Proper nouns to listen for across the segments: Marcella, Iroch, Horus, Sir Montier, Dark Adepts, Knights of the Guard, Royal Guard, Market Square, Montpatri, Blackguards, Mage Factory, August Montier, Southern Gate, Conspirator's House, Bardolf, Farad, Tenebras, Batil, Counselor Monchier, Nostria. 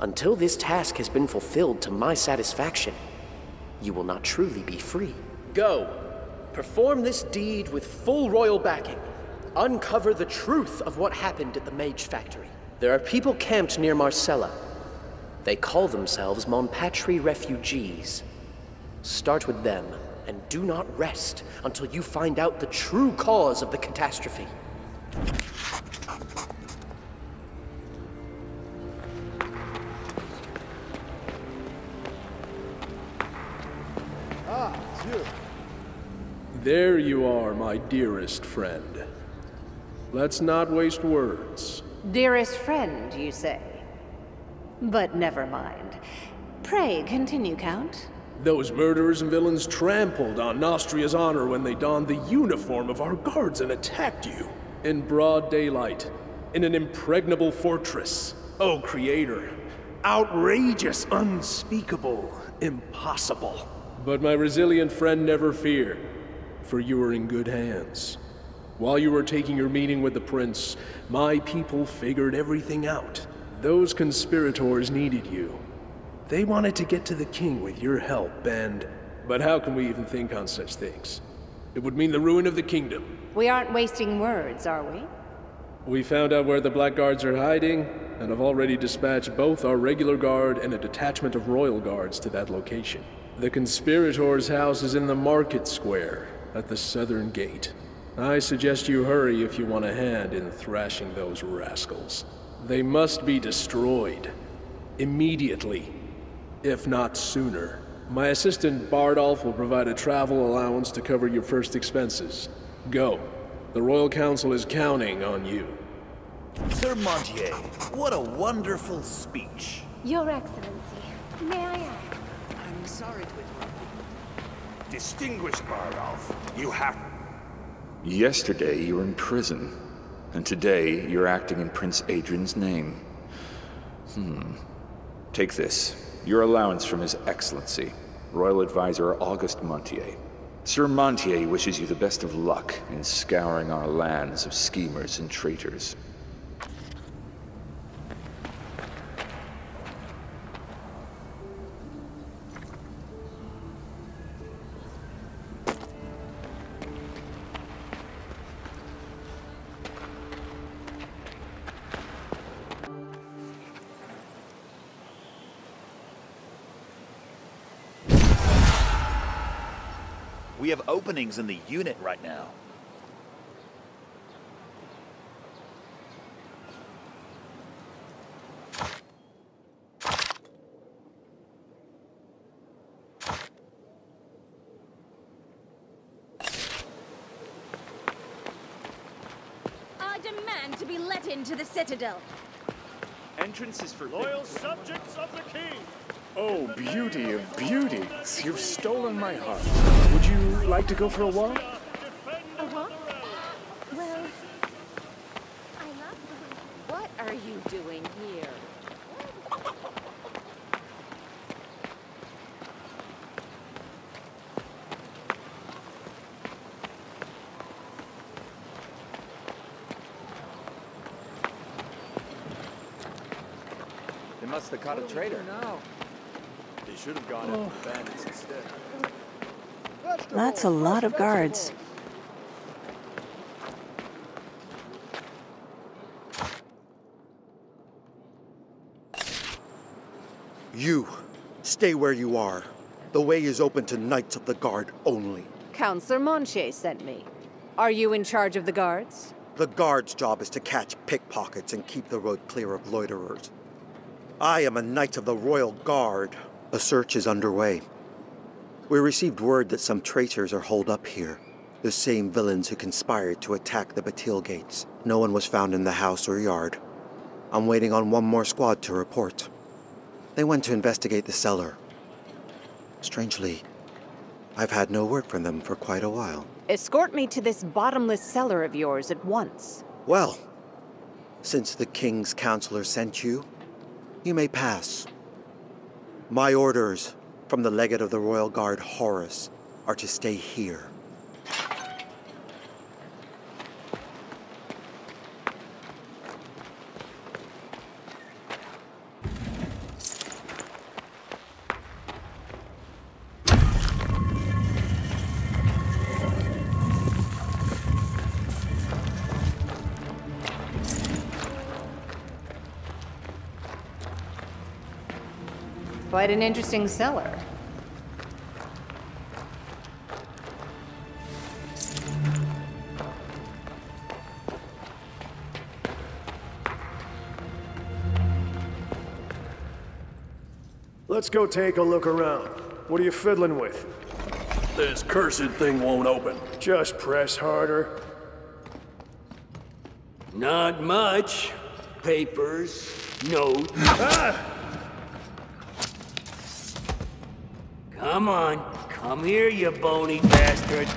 Until this task has been fulfilled to my satisfaction, you will not truly be free. Go. Perform this deed with full royal backing. Uncover the truth of what happened at the Mage Factory. There are people camped near Marcella. They call themselves Montpatri refugees. Start with them, and do not rest until you find out the true cause of the catastrophe. There you are, my dearest friend. Let's not waste words. Dearest friend, you say? But never mind. Pray, continue, Count. Those murderers and villains trampled on Nostria's honor when they donned the uniform of our guards and attacked you. In broad daylight, in an impregnable fortress. Oh, Creator. Outrageous, unspeakable, impossible. But my resilient friend, never fear. For you are in good hands. While you were taking your meeting with the Prince, my people figured everything out. Those conspirators needed you. They wanted to get to the King with your help, and... But how can we even think on such things? It would mean the ruin of the kingdom. We aren't wasting words, are we? We found out where the Blackguards are hiding, and have already dispatched both our regular guard and a detachment of Royal Guards to that location. The conspirators' house is in the Market Square, at the Southern Gate. I suggest you hurry if you want a hand in thrashing those rascals. They must be destroyed. Immediately. If not sooner. My assistant Bardolf will provide a travel allowance to cover your first expenses. Go. The Royal Council is counting on you. Sir Montier, what a wonderful speech. Your Excellency, may I ask? I'm sorry to interrupt. Distinguished Bardolf, you have... Yesterday you were in prison, and today you're acting in Prince Adrian's name. Take this, your allowance from His Excellency, Royal Advisor August Montier. Sir Montier wishes you the best of luck in scouring our lands of schemers and traitors. We have openings in the unit right now. I demand to be let into the citadel. Entrance is for loyal subjects of the king. Oh, beauty of beauties, you've stolen my heart. Would you like to go for a walk? A walk? Well, I love you. What are you doing here? They must have caught a traitor. No. They should have gone after the bandits instead. That's a lot of guards. You, stay where you are. The way is open to Knights of the Guard only. Counselor Monchier sent me. Are you in charge of the guards? The guards' job is to catch pickpockets and keep the road clear of loiterers. I am a Knight of the Royal Guard. A search is underway. We received word that some traitors are holed up here. The same villains who conspired to attack the Batil gates. No one was found in the house or yard. I'm waiting on one more squad to report. They went to investigate the cellar. Strangely, I've had no word from them for quite a while. Escort me to this bottomless cellar of yours at once. Well, since the King's Counselor sent you, you may pass. My orders from the Legate of the Royal Guard, Horus, are to stay here. Quite an interesting cellar. Let's go take a look around. What are you fiddling with? This cursed thing won't open. Just press harder. Not much. Papers, notes. Ah! Come on, come here, you bony bastard.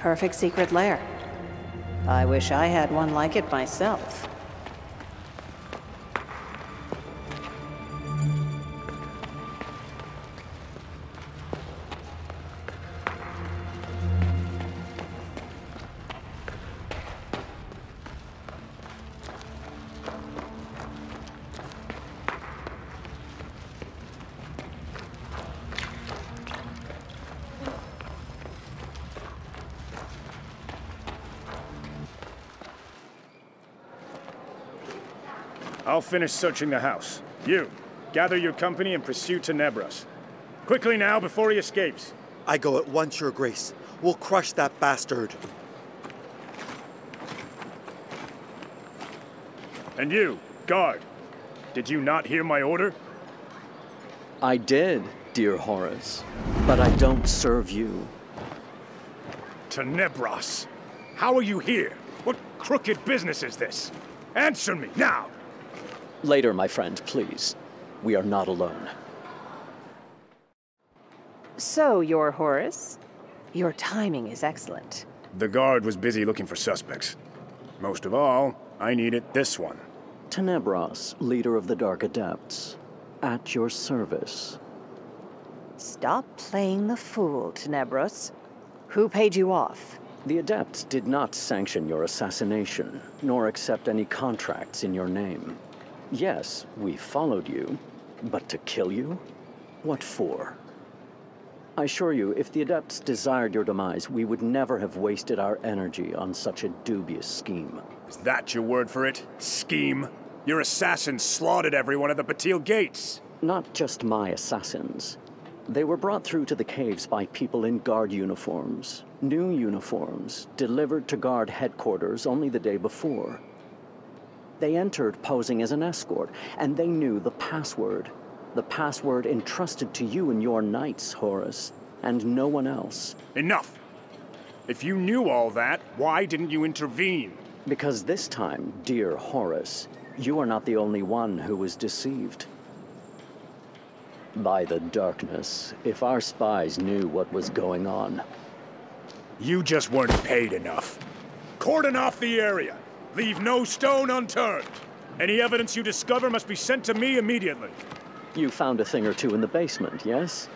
Perfect secret lair. I wish I had one like it myself. I'll finish searching the house. You, gather your company and pursue Tenebras. Quickly now, before he escapes. I go at once, Your Grace. We'll crush that bastard. And you, guard. Did you not hear my order? I did, dear Horus. But I don't serve you. Tenebras! How are you here? What crooked business is this? Answer me, now! Later, my friend, please. We are not alone. So, Your Horus, your timing is excellent. The guard was busy looking for suspects. Most of all, I needed this one. Tenebras, leader of the Dark Adepts, at your service. Stop playing the fool, Tenebras. Who paid you off? The Adepts did not sanction your assassination, nor accept any contracts in your name. Yes, we followed you, but to kill you? What for? I assure you, if the Adepts desired your demise, we would never have wasted our energy on such a dubious scheme. Is that your word for it? Scheme? Your assassins slaughtered everyone at the Batil gates! Not just my assassins. They were brought through to the caves by people in guard uniforms. New uniforms, delivered to guard headquarters only the day before. They entered posing as an escort, and they knew the password. The password entrusted to you and your knights, Horus, and no one else. Enough! If you knew all that, why didn't you intervene? Because this time, dear Horus, you are not the only one who was deceived. By the darkness, if our spies knew what was going on. You just weren't paid enough. Cordon off the area! Leave no stone unturned. Any evidence you discover must be sent to me immediately. You found a thing or two in the basement, yes?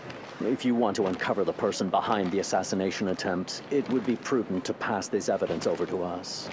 If you want to uncover the person behind the assassination attempt, it would be prudent to pass this evidence over to us.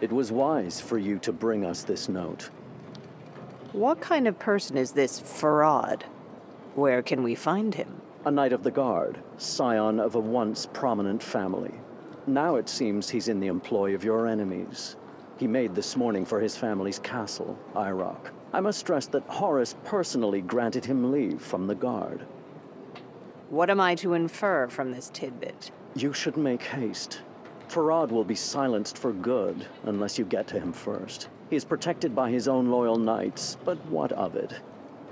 It was wise for you to bring us this note. What kind of person is this Farad? Where can we find him? A Knight of the Guard, scion of a once prominent family. Now it seems he's in the employ of your enemies. He made this morning for his family's castle, Iroch. I must stress that Horus personally granted him leave from the Guard. What am I to infer from this tidbit? You should make haste. Farad will be silenced for good, unless you get to him first. He is protected by his own loyal knights, but what of it?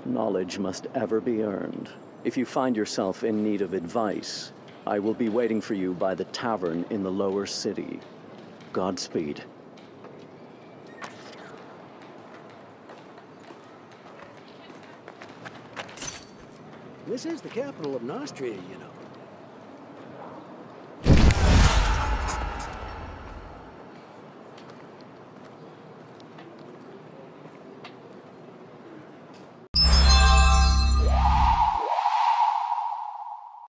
Knowledge must ever be earned. If you find yourself in need of advice, I will be waiting for you by the tavern in the lower city. Godspeed. This is the capital of Nostria, you know.